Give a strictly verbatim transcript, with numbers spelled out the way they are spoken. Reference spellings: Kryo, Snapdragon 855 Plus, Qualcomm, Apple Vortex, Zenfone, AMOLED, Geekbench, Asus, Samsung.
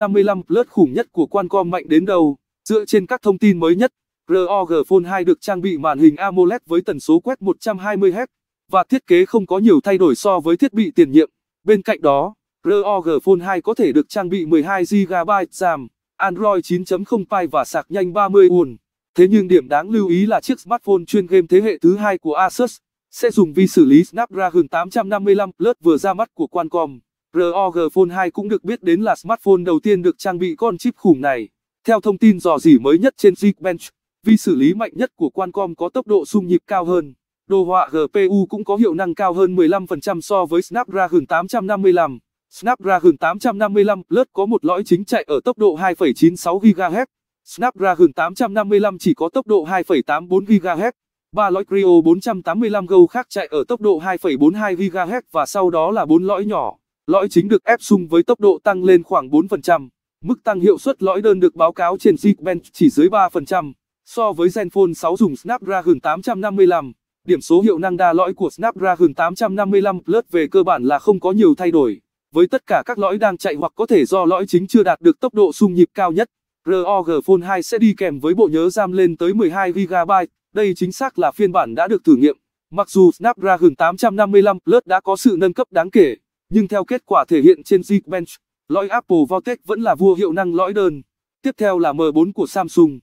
năm mươi lăm Plus khủng nhất của Qualcomm mạnh đến đâu? Dựa trên các thông tin mới nhất, rờ o giê Phone hai được trang bị màn hình AMOLED với tần số quét một trăm hai mươi héc và thiết kế không có nhiều thay đổi so với thiết bị tiền nhiệm. Bên cạnh đó, rờ o giê Phone hai có thể được trang bị mười hai gigabyte RAM, Android chín chấm không Pie và sạc nhanh ba mươi ohm. Thế nhưng điểm đáng lưu ý là chiếc smartphone chuyên game thế hệ thứ hai của Asus sẽ dùng vi xử lý Snapdragon tám trăm năm mươi lăm Plus vừa ra mắt của Qualcomm. rờ o giê Phone hai cũng được biết đến là smartphone đầu tiên được trang bị con chip khủng này. Theo thông tin dò dỉ mới nhất trên Geekbench, vi xử lý mạnh nhất của Qualcomm có tốc độ xung nhịp cao hơn. Đồ họa giê pê u cũng có hiệu năng cao hơn mười lăm phần trăm so với Snapdragon tám trăm năm mươi lăm. Snapdragon tám trăm năm mươi lăm Plus có một lõi chính chạy ở tốc độ hai phẩy chín sáu gigahertz. Snapdragon tám trăm năm mươi lăm chỉ có tốc độ hai phẩy tám bốn gigahertz. Ba lõi Kryo bốn tám năm Gold khác chạy ở tốc độ hai phẩy bốn hai gigahertz và sau đó là bốn lõi nhỏ. Lõi chính được ép sung với tốc độ tăng lên khoảng bốn phần trăm. Mức tăng hiệu suất lõi đơn được báo cáo trên Geekbench chỉ dưới ba phần trăm. So với Zenfone sáu dùng Snapdragon tám trăm năm mươi lăm, điểm số hiệu năng đa lõi của Snapdragon tám trăm năm mươi lăm Plus về cơ bản là không có nhiều thay đổi. Với tất cả các lõi đang chạy hoặc có thể do lõi chính chưa đạt được tốc độ xung nhịp cao nhất, rờ o giê Phone hai sẽ đi kèm với bộ nhớ RAM lên tới mười hai gigabyte, đây chính xác là phiên bản đã được thử nghiệm. Mặc dù Snapdragon tám trăm năm mươi lăm Plus đã có sự nâng cấp đáng kể, nhưng theo kết quả thể hiện trên Geekbench, lõi Apple Vortex vẫn là vua hiệu năng lõi đơn. Tiếp theo là M bốn của Samsung.